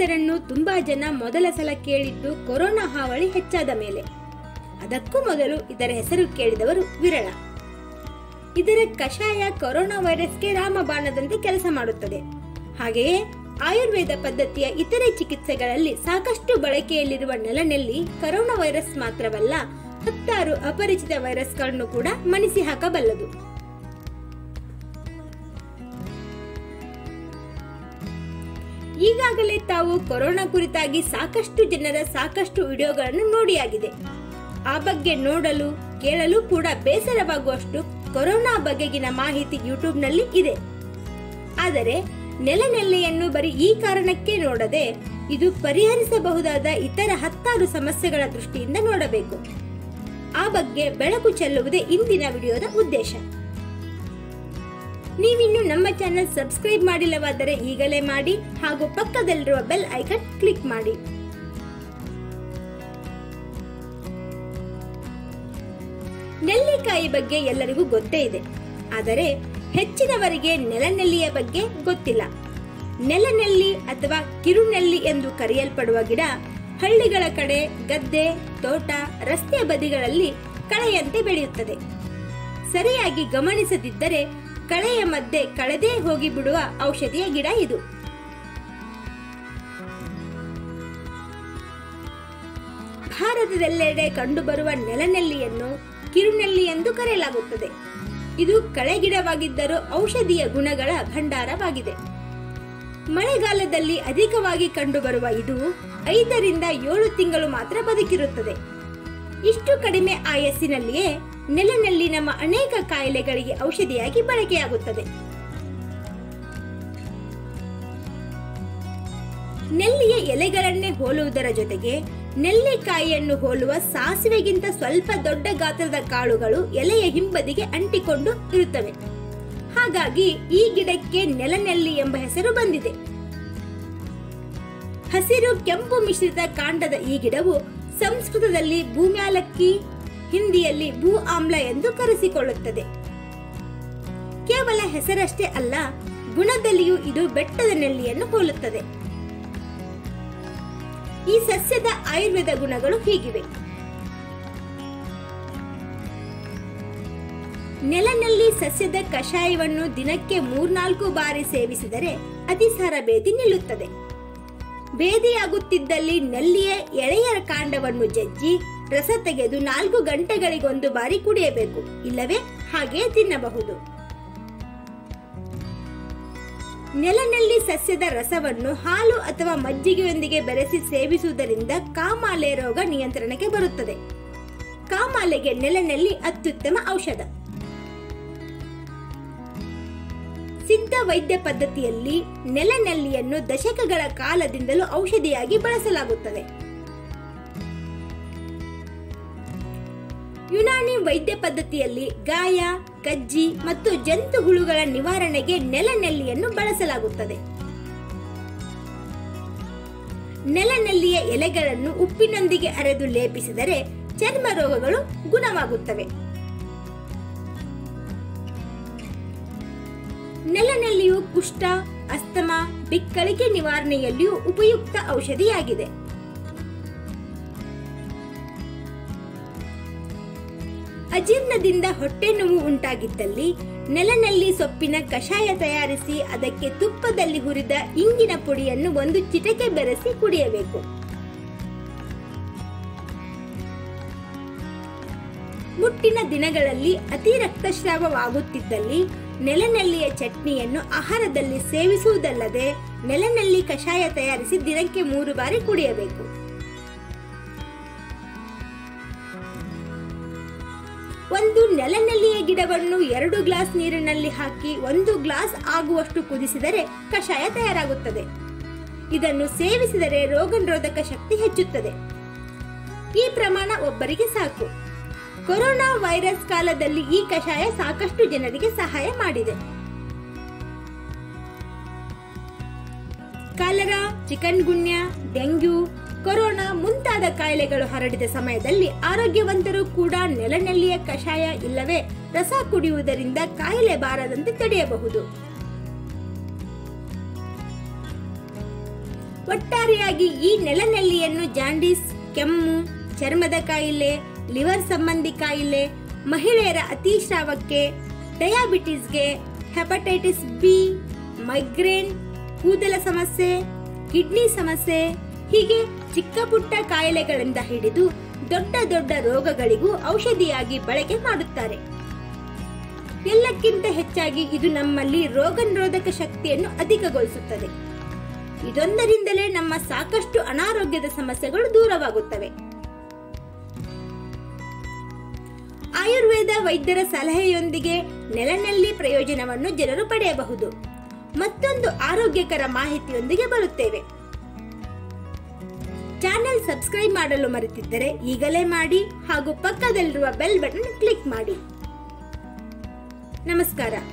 ಹೆಸರನ್ನು ತುಂಬಾ ಜನ ಮೊದಲ ಸಲ ಕೇಳಿದ್ದು ಕೊರೋನಾ ಹಾವಳಿ ಹೆಚ್ಚಾದ ಮೇಲೆ. ಅದಕ್ಕೂ ಮೊದಲು ಇದರ ಹೆಸರು ಕೇಳಿದವರು ವಿರಳ. ಇದರ ಕಷಾಯ ಕೊರೋನಾ ವೈರಸ್ಗೆ ರಾಮಬಾಣದಂತೆ ಕೆಲಸ ಮಾಡುತ್ತದೆ. ಹಾಗೆಯೇ ಆಯುರ್ವೇದ ಪದ್ಧತಿಯ ಇತರೆ ಚಿಕಿತ್ಸೆಗಳಲ್ಲಿ ಸಾಕಷ್ಟು ಬಳಕೆಯಲ್ಲಿರುವ ನೆಲನೆಲ್ಲಿ ಕೊರೋನಾ ವೈರಸ್ ಮಾತ್ರವಲ್ಲ, ಹತ್ತಾರು ಅಪರಿಚಿತ ವೈರಸ್ಗಳನ್ನು ಕೂಡ ಮಣಿಸಿ ಹಾಕಬಲ್ಲದು. ಈಗಾಗಲೇ ತಾವು ಕೊರೋನಾ ಕುರಿತಾಗಿ ಸಾಕಷ್ಟು ಜನರ ಸಾಕಷ್ಟು ವಿಡಿಯೋಗಳನ್ನು ನೋಡಿಯಾಗಿದೆ. ಆ ಬಗ್ಗೆ ನೋಡಲು ಕೇಳಲು ಕೂಡ ಬೇಸರವಾಗುವಷ್ಟು ಕೊರೋನಾ ಬಗೆಗಿನ ಮಾಹಿತಿ ಯೂಟ್ಯೂಬ್ನಲ್ಲಿ ಇದೆ. ಆದರೆ ನೆಲನೆಲ್ಲಿಯನ್ನು ಬರೀ ಈ ಕಾರಣಕ್ಕೆ ನೋಡದೆ ಇದು ಪರಿಹರಿಸಬಹುದಾದ ಇತರ ಹತ್ತಾರು ಸಮಸ್ಯೆಗಳ ದೃಷ್ಟಿಯಿಂದ ನೋಡಬೇಕು. ಆ ಬಗ್ಗೆ ಬೆಳಕು ಚೆಲ್ಲುವುದೇ ಇಂದಿನ ವಿಡಿಯೋದ ಉದ್ದೇಶ. ನೀವಿನ್ನು ನಮ್ಮ ಚಾನೆಲ್ ಸಬ್ಸ್ಕ್ರೈಬ್ ಮಾಡಿಲ್ಲವಾದರೆ ಈಗಲೇ ಮಾಡಿ ಹಾಗೂ ಪಕ್ಕದಲ್ಲಿರುವ ಬೆಲ್ ಐಕಾನ್ ಕ್ಲಿಕ್ ಮಾಡಿ. ನೆಲ್ಲಿಕಾಯಿ ಬಗ್ಗೆ ಎಲ್ಲರಿಗೂ ಗೊತ್ತೇ ಇದೆ, ಆದರೆ ಹೆಚ್ಚಿನವರಿಗೆ ನೆಲನೆಲ್ಲಿಯ ಬಗ್ಗೆ ಗೊತ್ತಿಲ್ಲ. ನೆಲನೆಲ್ಲಿ ಅಥವಾ ಕಿರುನೆಲ್ಲಿ ಎಂದು ಕರೆಯಲ್ಪಡುವ ಗಿಡ ಹಳ್ಳಿಗಳ ಕಡೆ ಗದ್ದೆ, ತೋಟ, ರಸ್ತೆ ಬದಿಗಳಲ್ಲಿ ಕಳೆಯಂತೆ ಬೆಳೆಯುತ್ತದೆ. ಸರಿಯಾಗಿ ಗಮನಿಸದಿದ್ದರೆ ಕಳೆಯ ಮಧ್ಯೆ ಕಳೆದೇ ಹೋಗಿಬಿಡುವ ಔಷಧಿಯ ಗಿಡ ಇದು. ಭಾರತದೆಲ್ಲೆಡೆ ಕಂಡುಬರುವ ನೆಲನೆಲ್ಲಿಯನ್ನು ಕಿರುನೆಲ್ಲಿ ಎಂದು ಕರೆಯಲಾಗುತ್ತದೆ. ಇದು ಕಳೆ ಗಿಡವಾಗಿದ್ದರೂ ಔಷಧೀಯ ಗುಣಗಳ ಭಂಡಾರವಾಗಿದೆ. ಮಳೆಗಾಲದಲ್ಲಿ ಅಧಿಕವಾಗಿ ಕಂಡುಬರುವ ಇದು 5 ರಿಂದ 7 ತಿಂಗಳು ಮಾತ್ರ ಬದುಕಿರುತ್ತದೆ. ಇಷ್ಟು ಕಡಿಮೆ ಆಯಸ್ಸಿನಲ್ಲಿಯೇ ನೆಲನೆಲ್ಲಿ ನಮ್ಮ ಅನೇಕ ಕಾಯಿಲೆಗಳಿಗೆ ಔಷಧಿಯಾಗಿ ಬಳಕೆಯಾಗುತ್ತದೆ. ನೆಲ್ಲಿಯ ಎಲೆಗಳನ್ನೇ ಹೋಲುವುದರ ಜೊತೆಗೆ ನೆಲ್ಲಿಕಾಯಿಯನ್ನು ಹೋಲುವ ಸಾಸಿವೆಗಿಂತ ಸ್ವಲ್ಪ ದೊಡ್ಡ ಗಾತ್ರದ ಕಾಳುಗಳು ಎಲೆಯ ಹಿಂಬದಿಗೆ ಅಂಟಿಕೊಂಡು ಇರುತ್ತವೆ. ಹಾಗಾಗಿ ಈ ಗಿಡಕ್ಕೆ ನೆಲನೆಲ್ಲಿ ಎಂಬ ಹೆಸರು ಬಂದಿದೆ. ಹಸಿರು ಕೆಂಪು ಮಿಶ್ರಿತ ಕಾಂಡದ ಈ ಗಿಡವು ಸಂಸ್ಕೃತದಲ್ಲಿ ಭೂಮ್ಯಾಲಕ್ಕಿ, ಹಿಂದಿಯಲ್ಲಿ ಭೂ ಆಮ್ಲ ಎಂದು ಕರೆಸಿಕೊಳ್ಳುತ್ತದೆ. ಕೇವಲ ಹೆಸರಷ್ಟೇ ಅಲ್ಲ, ಗುಣದಲ್ಲಿಯೂ ಇದು ಬೆಟ್ಟದ ನೆಲ್ಲಿಯನ್ನು ಹೋಲುತ್ತದೆ. ಈ ಸಸ್ಯದ ಆಯುರ್ವೇದ ಗುಣಗಳು ಹೀಗಿವೆ. ನೆಲನೆಲ್ಲಿ ಸಸ್ಯದ ಕಷಾಯವನ್ನು ದಿನಕ್ಕೆ 3-4 ಬಾರಿ ಸೇವಿಸಿದರೆ ಅತಿಸಾರ ಭೇದಿ ನಿಲ್ಲುತ್ತದೆ. ಭೇದಿಯಾಗುತ್ತಿದ್ದಲ್ಲಿ ನೆಲ್ಲಿಯ ಎಳೆಯ ಕಾಂಡವನ್ನು ಜಜ್ಜಿ ರಸ ತೆಗೆದು 4 ಗಂಟೆಗಳಿಗೊಂದು ಬಾರಿ ಕುಡಿಯಬೇಕು, ಇಲ್ಲವೇ ಹಾಗೆ ತಿನ್ನಬಹುದು. ನೆಲನೆಲ್ಲಿ ಸಸ್ಯದ ರಸವನ್ನು ಹಾಲು ಅಥವಾ ಮಜ್ಜಿಗೆಯೊಂದಿಗೆ ಬೆರೆಸಿ ಸೇವಿಸುವುದರಿಂದ ಕಾಮಾಲೆ ರೋಗ ನಿಯಂತ್ರಣಕ್ಕೆ ಬರುತ್ತದೆ. ಕಾಮಾಲೆಗೆ ನೆಲನೆಲ್ಲಿ ಅತ್ಯುತ್ತಮ ಔಷಧ. ಸಿದ್ಧ ವೈದ್ಯ ಪದ್ಧತಿಯಲ್ಲಿ ನೆಲನೆಲ್ಲಿಯನ್ನು ದಶಕಗಳ ಕಾಲದಿಂದಲೂ ಔಷಧಿಯಾಗಿ ಬಳಸಲಾಗುತ್ತದೆ. ಯುನಾನಿ ವೈದ್ಯ ಪದ್ಧತಿಯಲ್ಲಿ ಗಾಯ, ಕಜ್ಜಿ ಮತ್ತು ಜಂತು ಹುಳುಗಳ ನಿವಾರಣೆಗೆ ನೆಲನೆಲ್ಲಿಯನ್ನು ಬಳಸಲಾಗುತ್ತದೆ. ನೆಲನೆಲ್ಲಿಯ ಎಲೆಗಳನ್ನು ಉಪ್ಪಿನೊಂದಿಗೆ ಅರೆದು ಲೇಪಿಸಿದರೆ ಚರ್ಮ ರೋಗಗಳು ಗುಣವಾಗುತ್ತವೆ. ನೆಲನೆಲ್ಲಿಯು ಕುಷ್ಠ, ಅಸ್ತಮಾ, ಬಿಕ್ಕಳಿಕೆ ನಿವಾರಣೆಯಲ್ಲಿಯೂ ಉಪಯುಕ್ತ ಔಷಧಿಯಾಗಿದೆ. ಅಜೀರ್ಣದಿಂದ ಹೊಟ್ಟೆ ನೋವು ಉಂಟಾಗಿದ್ದಲ್ಲಿ ನೆಲನೆಲ್ಲಿ ಸೊಪ್ಪಿನ ಕಷಾಯ ತಯಾರಿಸಿ ಅದಕ್ಕೆ ತುಪ್ಪದಲ್ಲಿ ಹುರಿದ ಇಂಗಿನ ಪುಡಿಯನ್ನು 1 ಚಿಟಕೆ ಬೆರೆಸಿ ಕುಡಿಯಬೇಕು. ಮುಟ್ಟಿನ ದಿನಗಳಲ್ಲಿ ಅತಿ ರಕ್ತಸ್ರಾವವಾಗುತ್ತಿದ್ದಲ್ಲಿ ನೆಲನೆಲ್ಲಿಯ ಚಟ್ನಿಯನ್ನು ಆಹಾರದಲ್ಲಿ ಸೇವಿಸುವುದಲ್ಲದೆ ನೆಲನೆಲ್ಲಿ ಕಷಾಯ ತಯಾರಿಸಿ ದಿನಕ್ಕೆ 3 ಬಾರಿ ಕುಡಿಯಬೇಕು. ಒಂದು ನೆಲನೆಲ್ಲಿಯ ಗಿಡವನ್ನು 2 ಗ್ಲಾಸ್ ನೀರಿನಲ್ಲಿ ಹಾಕಿ 1 ಗ್ಲಾಸ್ ಆಗುವಷ್ಟು ಕುದಿಸಿದರೆ ಕಷಾಯ ತಯಾರಾಗುತ್ತದೆ. ಇದನ್ನು ಸೇವಿಸಿದರೆ ರೋಗನಿರೋಧಕ ಶಕ್ತಿ ಹೆಚ್ಚುತ್ತದೆ. ಈ ಪ್ರಮಾಣ ಒಬ್ಬರಿಗೆ ಸಾಕು. ಕೊರೋನಾ ವೈರಸ್ ಕಾಲದಲ್ಲಿ ಈ ಕಷಾಯ ಸಾಕಷ್ಟು ಜನರಿಗೆ ಸಹಾಯ ಮಾಡಿದೆ. Cholera, chikungunya, dengue, corona ಮುಂತಾದ ಕಾಯಿಲೆಗಳು ಹರಡಿದ ಸಮಯದಲ್ಲಿ ಆರೋಗ್ಯವಂತರು ಕೂಡ ನೆಲನೆಲ್ಲಿಯ ಕಷಾಯ ಇಲ್ಲವೇ ರಸ ಕುಡಿಯುವುದರಿಂದ ಕಾಯಿಲೆ ಬಾರದಂತೆ ತಡೆಯಬಹುದು. ಒಟ್ಟಾರೆ ಒಟ್ಟಾರೆಯಾಗಿ ಈ ನೆಲನೆಲ್ಲಿಯನ್ನು ಜಾಂಡಿಸ್, ಕೆಮ್ಮು, ಚರ್ಮದ ಕಾಯಿಲೆ, ಲಿವರ್ ಸಂಬಂಧಿ ಕಾಯಿಲೆ, ಮಹಿಳೆಯರ ಅತಿಸ್ರಾವಕ್ಕೆ, ಡಯಾಬಿಟಿಸ್ಗೆ, ಹೆಪಟೈಟಿಸ್ ಬಿ, ಮೈಗ್ರೇನ್, ಕೂದಲ ಸಮಸ್ಯೆ, ಕಿಡ್ನಿ ಸಮಸ್ಯೆ ಹೀಗೆ ಚಿಕ್ಕ ಪುಟ್ಟ ಕಾಯಿಲೆಗಳಿಂದ ಹಿಡಿದು ದೊಡ್ಡ ದೊಡ್ಡ ರೋಗಗಳಿಗೂ ಔಷಧಿಯಾಗಿ ಬಳಕೆ ಮಾಡುತ್ತಾರೆ. ಎಲ್ಲಕ್ಕಿಂತ ಹೆಚ್ಚಾಗಿ ಇದು ನಮ್ಮಲ್ಲಿ ರೋಗನಿರೋಧಕ ಶಕ್ತಿಯನ್ನು ಅಧಿಕಗೊಳಿಸುತ್ತದೆ. ಇದೊಂದರಿಂದಲೇ ನಮ್ಮ ಸಾಕಷ್ಟು ಅನಾರೋಗ್ಯದ ಸಮಸ್ಯೆಗಳು ದೂರವಾಗುತ್ತವೆ. ಆಯುರ್ವೇದ ವೈದ್ಯರ ಸಲಹೆಯೊಂದಿಗೆ ನೆಲನೆಲ್ಲಿ ಪ್ರಯೋಜನವನ್ನು ಜನರು ಪಡೆಯಬಹುದು. ಮತ್ತೊಂದು ಆರೋಗ್ಯಕರ ಮಾಹಿತಿಯೊಂದಿಗೆ ಬರುತ್ತೇವೆ. ಚಾನೆಲ್ ಸಬ್ಸ್ಕ್ರೈಬ್ ಮಾಡಲು ಮರೆತಿದ್ದರೆ ಈಗಲೇ ಮಾಡಿ ಹಾಗೂ ಪಕ್ಕದಲ್ಲಿರುವ ಬೆಲ್ ಬಟನ್ ಕ್ಲಿಕ್ ಮಾಡಿ. ನಮಸ್ಕಾರ.